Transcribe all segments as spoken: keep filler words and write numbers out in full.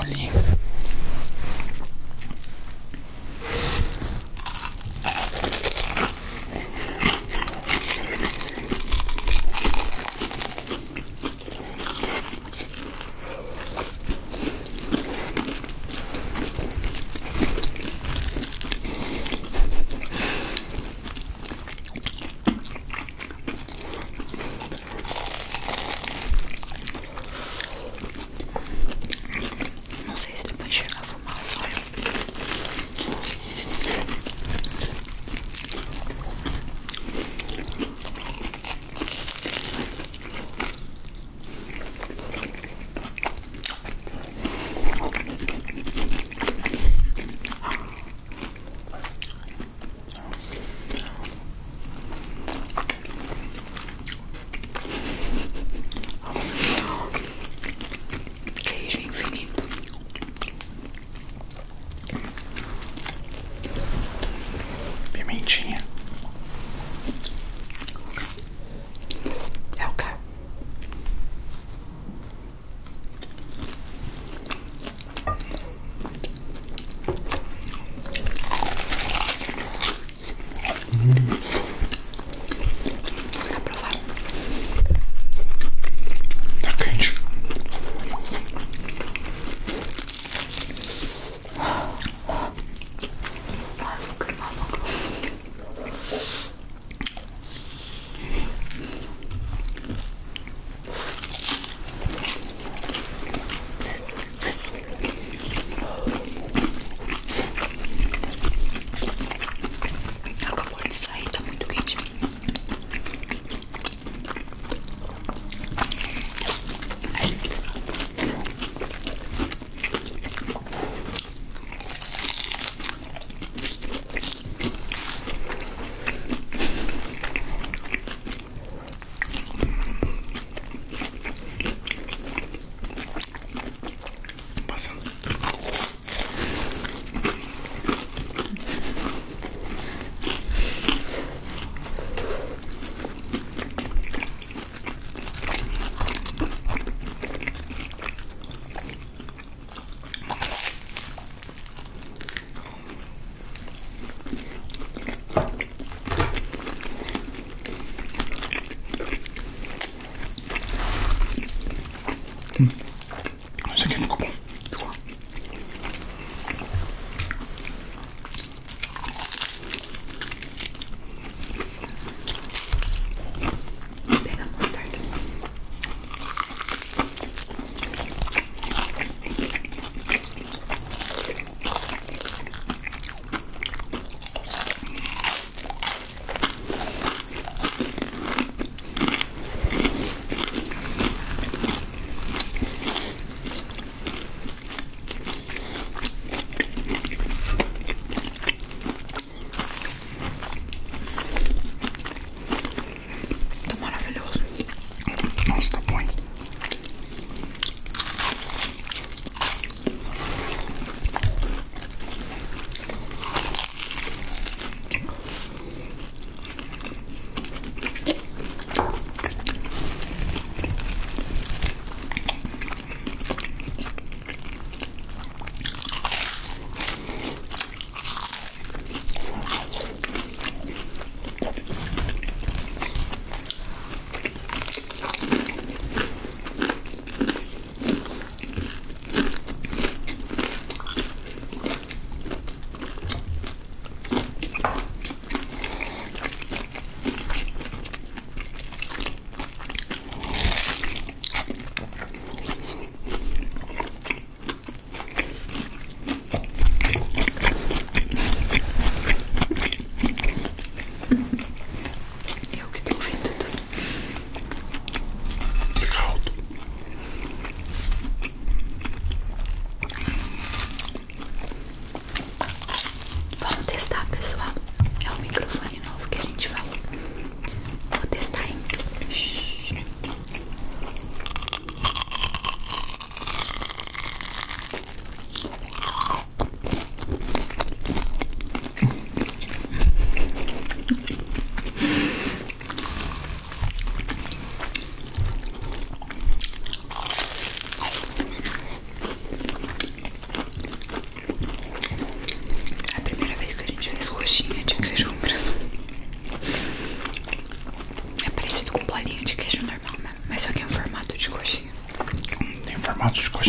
bolinha.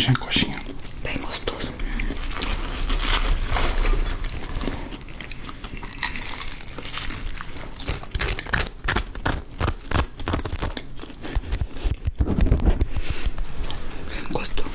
coxinha, coxinha. Bem gostoso. Gostou?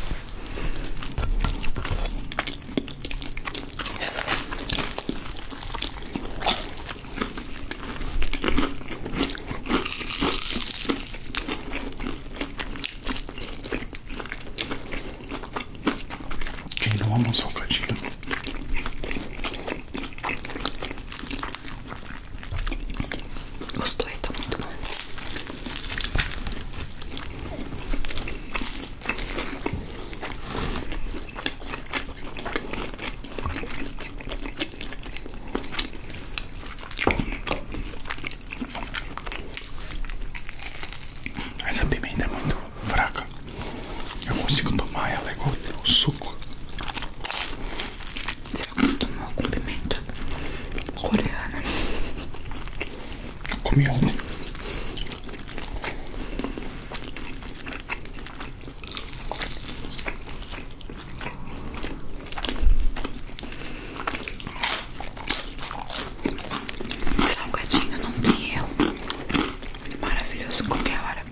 Salgadinho não tem erro. Maravilhoso em qualquer hora.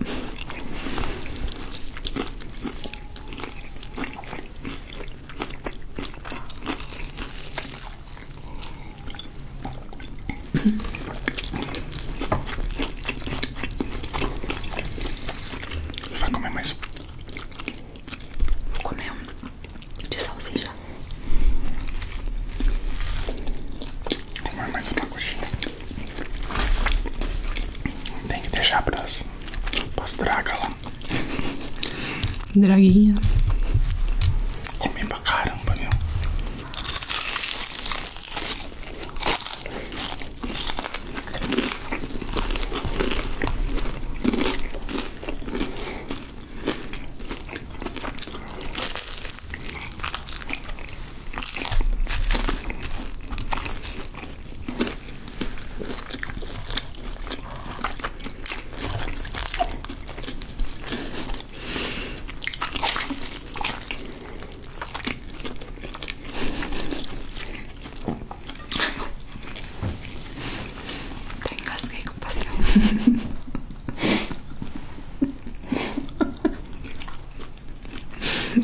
Draguinha. Comi pra caramba, meu.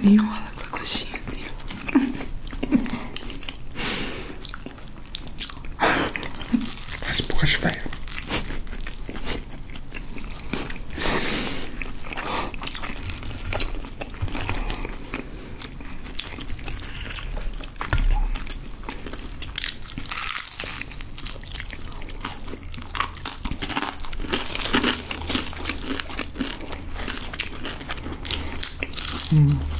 Enrola com a coxinha, assim. Parece porra de velho. Hum.